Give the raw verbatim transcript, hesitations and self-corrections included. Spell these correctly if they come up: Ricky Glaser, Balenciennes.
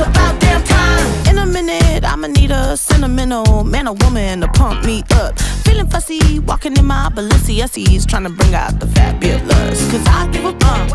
it's about damn time. In a minute, I'ma need a sentimental man or woman to pump me up. Feeling fussy, walking in my Balenciennes, trying to bring out the fabulous. Cause I give a bum.